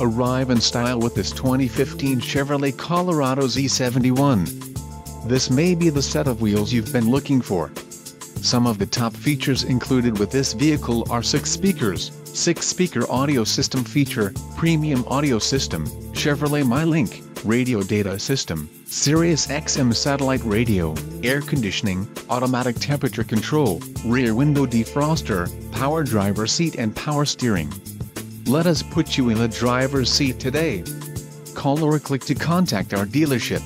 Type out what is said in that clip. Arrive in style with this 2015 Chevrolet Colorado Z71. This may be the set of wheels you've been looking for. Some of the top features included with this vehicle are 6 speakers, 6-speaker audio system feature, premium audio system, Chevrolet MyLink, radio data system, Sirius XM satellite radio, air conditioning, automatic temperature control, rear window defroster, power driver's seat and power steering. Let us put you in the driver's seat today. Call or click to contact our dealership.